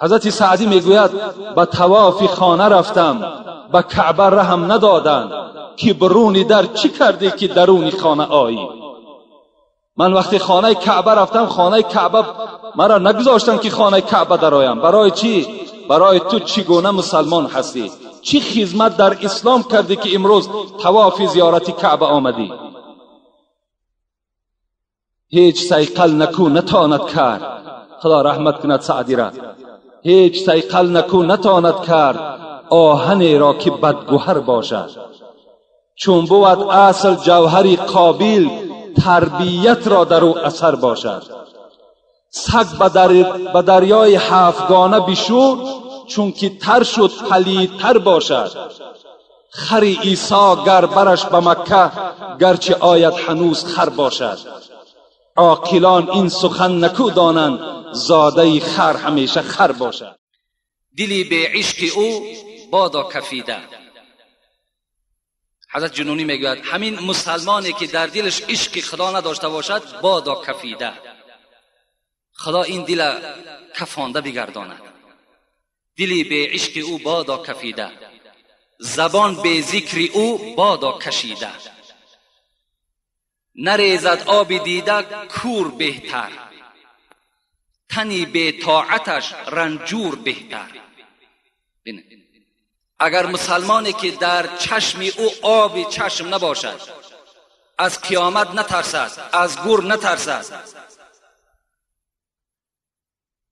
حضرت سعدی میگوید به توافی خانه رفتم به کعبه رحم ندادند که برونی در چی کردی که درونی خانه آیی. من وقتی خانه کعبه رفتم خانه کعبه مرا نگذاشتن که خانه کعبه درایم. برای چی؟ برای تو چگونه مسلمان هستی؟ چی خدمت در اسلام کردی که امروز توافی زیارت کعبه آمدی؟ هیچ سیقل نکو نتاند کرد. خدا رحمت کند سعدی را. هیچ سیقل نکو نتاند کرد آهنی را که بدگوهر باشد. چون بود اصل جوهری قابل تربیت را در او اثر باشد. سگ به دریای هفتگانه بشور چون که تر شد پلیدتر باشد. خر عیسی گر برش به مکه گرچه آید هنوز خر باشد. عاقلان این سخن نکو دانند زاده خر همیشه خر باشد. دلی به عشق او بادا کفیده. حضرت جنونی میگوید همین مسلمانی که در دلش عشق خدا نداشته باشد بادا کفیده. خدا این دل کفانده بگرداند. دلی به عشق او بادا کفیده. زبان به ذکر او بادا کشیده. نریزد آب دیده کور بهتر. تنی به طاعتش رنجور بهتر. اگر مسلمانی که در چشم او آب چشم نباشد، از قیامت نترسد، از گور نترسد،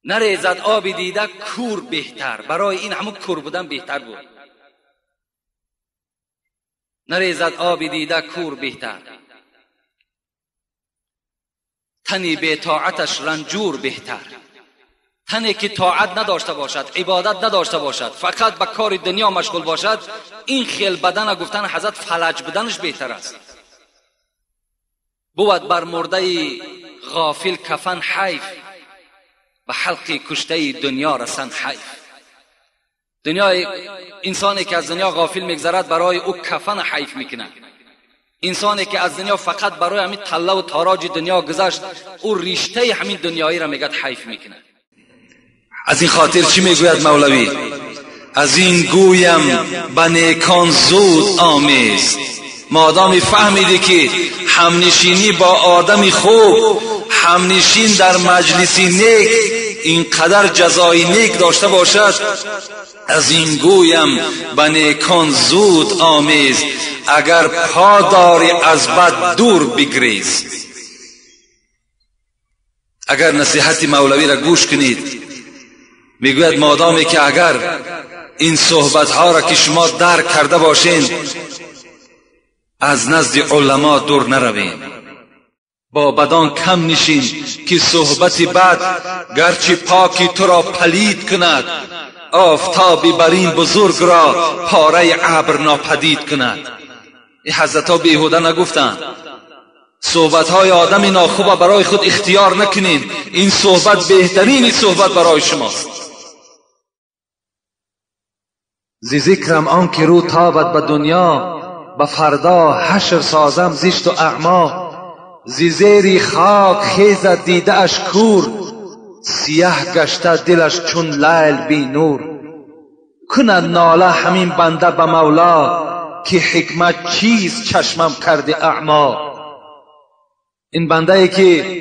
نریزد آب دیده کور بهتر. برای این همون کور بودن بهتر بود. نریزد آب دیده کور بهتر. تنی به طاعتش رنجور بهتر. تنی که طاعت نداشته باشد، عبادت نداشته باشد، فقط به کار دنیا مشغول باشد، این خیل بدن گفتن حضرت فلج بدنش بهتر است. بود بر مرده غافل کفن حیف، به حلق کشته دنیا رسن حیف. دنیای انسانی که از دنیا غافل میگذرد برای او کفن حیف میکنند. انسانی که از دنیا فقط برای همین طلا و تاراج دنیا گذشت، او ریشته همین دنیایی را میگد حیف میکنه. از این خاطر چی میگوید مولوی؟ از این گویم به نیکان زود آمیز. مادامی فهمیده که همنشینی با آدمی خوب، همنشین در مجلسی نیک اینقدر جزای نیک داشته باشد، از این گویم به نیکان زود آمیز. اگر پا داری از بد دور بگریز. اگر نصیحت مولوی را گوش کنید، میگوید مادامی که اگر این صحبت ها را که شما درک کرده باشین، از نزد علما دور نروید، با بدان کم نشین که صحبت بد گرچه پاکی تو را پلید کند، آفتابی بر این بزرگ را پاره ابر ناپدید کند. این حضرت ها بیهوده نگفتند. صحبت های آدم ناخوب برای خود اختیار نکنین. این صحبت بهترین صحبت برای شماست. زی ذکرم آن که رو تابد به دنیا، به فردا حشر سازم زشت و اعما. زی زیر خاک خیزد دیده اش کور، سیاه گشته دلش چون لیل بی نور. کند ناله همین بنده به مولا که حکمت چیز چشمم کرده اعما. این بنده ای که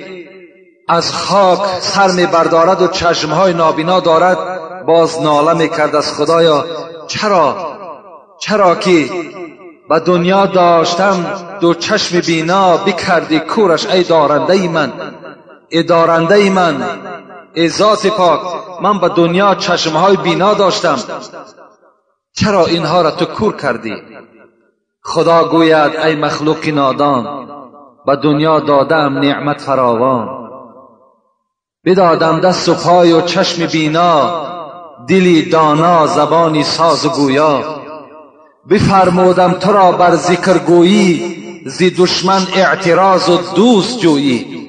از خاک سر می بردارد و چشمهای نابینا دارد، باز ناله می کرد از خدایا چرا که و دنیا داشتم دو چشم بینا، بکردی کورش ای دارنده ای من، ای دارنده ای من، ای ذات پاک. من به دنیا چشمهای بینا داشتم، چرا اینها را تو کور کردی؟ خدا گوید ای مخلوق نادان، به دنیا دادم نعمت فراوان. بدادم دست و پای و چشم بینا، دلی دانا زبانی ساز و گویا. بفرمودم تو را بر ذکر گویی، زی دشمن اعتراض و دوست جویی.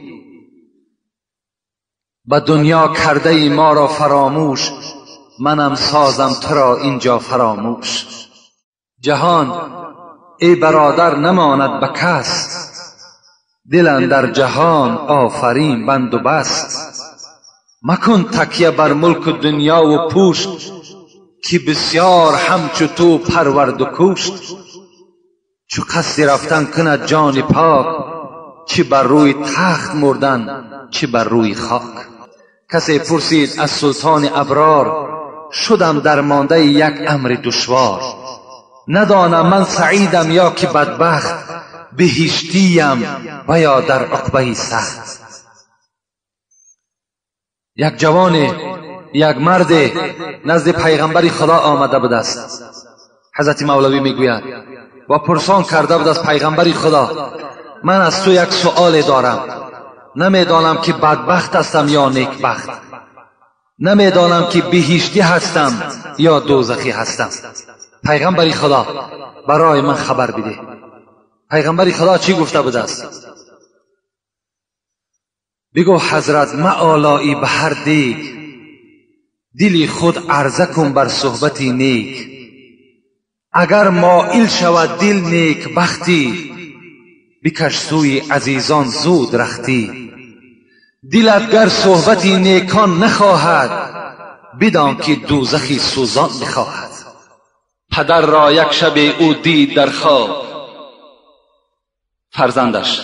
به دنیا کرده ای ما را فراموش، منم سازم تو را اینجا فراموش. جهان ای برادر نماند به کس، دل اندر جهان آفرین بند و بست. مکن تکیه بر ملک و دنیا و پوشت، که بسیار همچو تو پرورد و کشت. چو قصد رفتن کند جان پاک، چه بر روی تخت مردن چه بر روی خاک. کسی پرسید از سلطان ابرار، شدم درمانده یک امر دشوار. ندانم من سعیدم یا که بدبخت، بهشتیم و یا در عقبه سخت. یک جوان، یک مرد نزد پیغمبر خدا آمده بود است. حضرت مولوی میگوید و پرسان کرده بود از پیغمبر خدا، من از تو یک سؤال دارم، نمیدانم که بدبخت هستم یا نیکبخت، نمیدانم که بهشتی هستم یا دوزخی هستم. پیغمبر خدا برای من خبر بده. پیغمبر خدا چی گفته بود است؟ بگو حضرت معالائی به هر دیگ، دلی خود عرضه کن بر صحبتی نیک. اگر مائل شود دل نیک بختی، بکش سوی عزیزان زود رختی. دلت گر صحبتی نیکان نخواهد، بدان که دوزخی سوزان نخواهد. پدر را یک شب او دید در خواب فرزندش،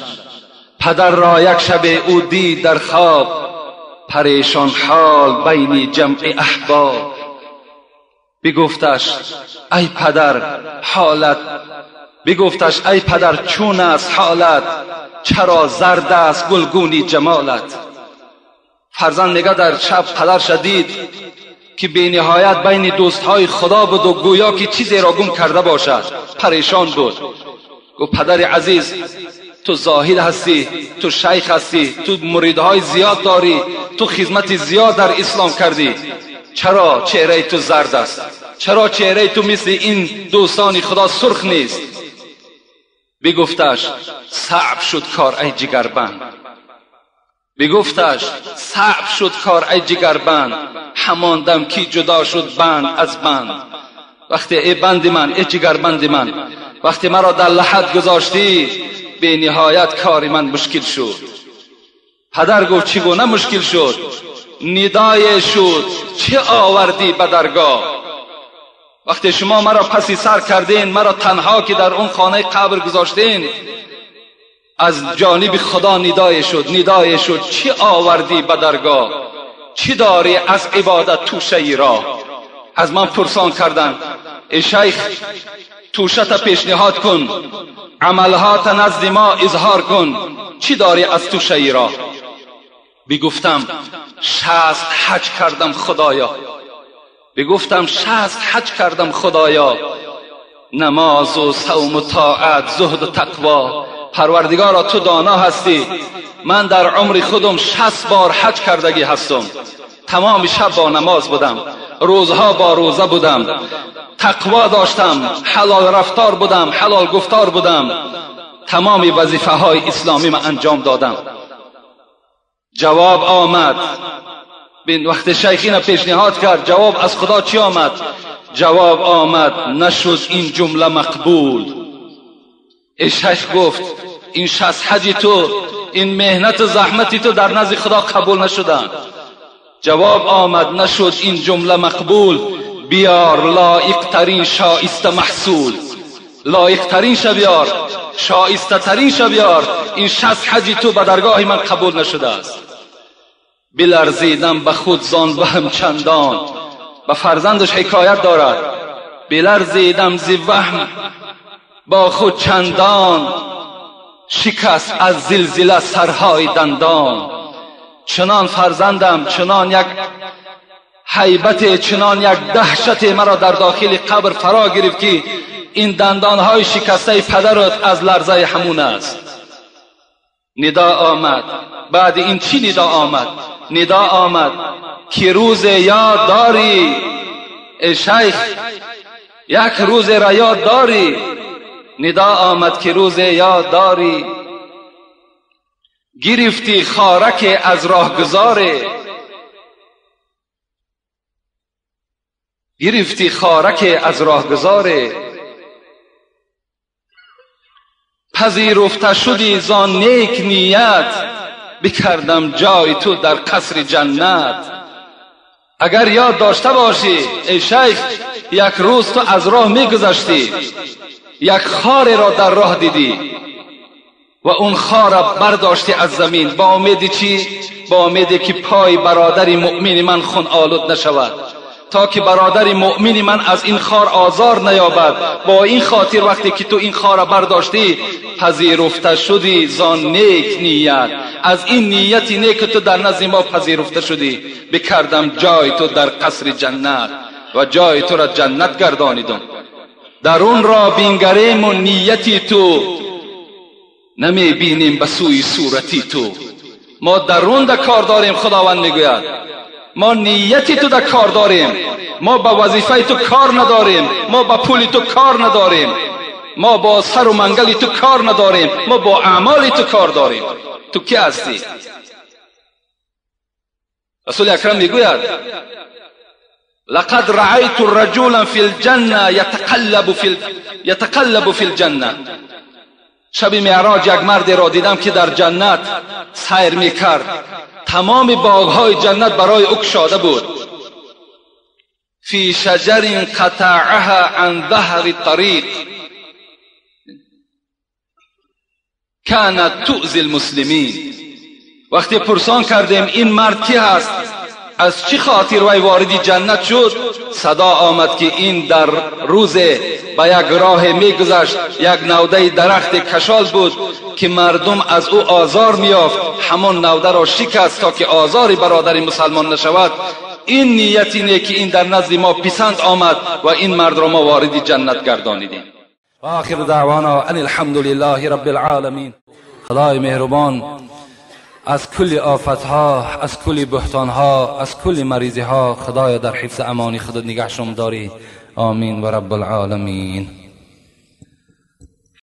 پدر را یک شب او دید در خواب، پریشان حال بین جمع احباب. بگفتش ای پدر حالت، بگفتش ای پدر چون است حالت، چرا زرد است گلگونی جمالت. فرزند نگه در شب پدر شدید، که بی نهایت بین دوستهای خدا بود و گویا که چیزی را گم کرده باشد. پریشان بود. گفت پدر عزیز، تو زاهد هستی، تو شیخ هستی، تو مریدهای زیاد داری، تو خدمت زیاد در اسلام کردی، چرا چهره تو زرد است؟ چرا چهره تو مثل این دوستان خدا سرخ نیست؟ بگفتش صعب شد کار ای جگربند، بگفتش صعب شد کار ای جگربند، همان دم که جدا شد بند از بند. وقتی ای بند من، ای جگربند من، وقتی مرا در لحد گذاشتی، به نهایت کار من مشکل شد. پدر گفت چگونه مشکل شد؟ ندای شد چه آوردی به درگاه؟ وقتی شما مرا پسی سر کردین، مرا تنها که در اون خانه قبر گذاشتین، از جانب خدا ندای شد، ندای شد چه آوردی به درگاه؟ چی داری از عبادت توشه ای را؟ از من پرسان کردن، ای شیخ توشه تا پیشنهاد کن، عملها تا نزد ما اظهار کن، چی داری از توشه ای را؟ بگفتم 60 حج کردم خدایا، بگفتم 60 حج کردم خدایا، نماز و صوم و طاعت، زهد و تقوا. پروردگارا تو دانا هستی، من در عمر خودم 60 بار حج کردگی هستم. تمام شب با نماز بودم، روزها با روزه بودم، تقوا داشتم، حلال رفتار بودم، حلال گفتار بودم، تمام وظیفه های اسلامی من انجام دادم. جواب آمد. بین وقت شیخین پیشنهاد کرد، جواب از خدا چی آمد؟ جواب آمد نشد این جمله مقبول. ای شیخ گفت این 60 حج تو، این مهنت و زحمتی تو در نزد خدا قبول نشدن. جواب آمد نشد این جمله مقبول، بیار لایق ترین شایسته محصول، لایق ترین شبیار، شایسته ترین شبیار، این 60 حج تو به درگاه من قبول نشده است. بلرزیدم به خود زان و هم چندان، به فرزندش حکایت دارد، بلرزیدم ز وهم با خود چندان، شکست از زلزله سرهای دندان. چنان فرزندم، چنان یک هیبت، چنان یک دهشت مرا در داخل قبر فرا گرفت که این دندانهای شکسته پدرت از لرزه همون است. ندا آمد. بعد این چی ندا آمد؟ ندا آمد که روز یاد داری، ای شیخ یک روز را یاد داری. ندا آمد که روز یاد داری، گرفتی خارک از راهگذاره، گرفتی خارک از راهگذاره. پذیرفته شدی زان نیک نیت، بکردم جای تو در قصر جنت. اگر یاد داشته باشی ای شیخ، یک روز تو از راه میگذشتی، یک خار را در راه دیدی و اون خار را برداشتی از زمین با امیدی چی؟ با امیدی که پای برادر مؤمن من خون آلود نشود، تا که برادر مؤمن من از این خار آزار نیابد. با این خاطر وقتی که تو این خار را برداشتی پذیرفته شدی زان نیک نیت، از این نیتی نیک تو در نزد ما پذیرفته شدی. بکردم جای تو در قصر جنت و جای تو را جنت گردانیدم. در اون را بینگریم و نیتی تو نمی بینیم به سوی صورتی تو. ما درون در کار داریم، خداوند میگوید ما نیتی تو در کار داریم، ما به وظیفه تو کار نداریم، ما به پول تو کار نداریم، ما با سر و منگل تو کار نداریم، ما با اعمال تو کار داریم. تو کی هستی؟ رسول اکرم میگوید لقد رأیت رجلا فی الجنه یتقلب فی الجنه. شب معراج یک مردی را دیدم که در جنت سیر میکرد. تمام باغهای جنت برای او کشاده بود. فی شجر قطعها عن ظهر طریق کانت تؤذی المسلمین. وقتی پرسان کردیم این مرد کی هست، از چه خاطر وی واردی جنت شد، صدا آمد که این در روز با یک راه میگذشت، یک نوده درخت کشال بود که مردم از او آزار میافت، همان نوده را شکست تا که آزاری برادر مسلمان نشود. این نیت اینه که این در نزد ما پسند آمد و این مرد را ما واردی جنت گردانیدیم. و آخر دعوانا ان الحمدلله رب العالمین. خدای مهربان از کل آفتها، از کل بحتانها، از کل مریضیها خدایا در حفظ امانی خودت نگهشون داری. آمین و رب العالمین.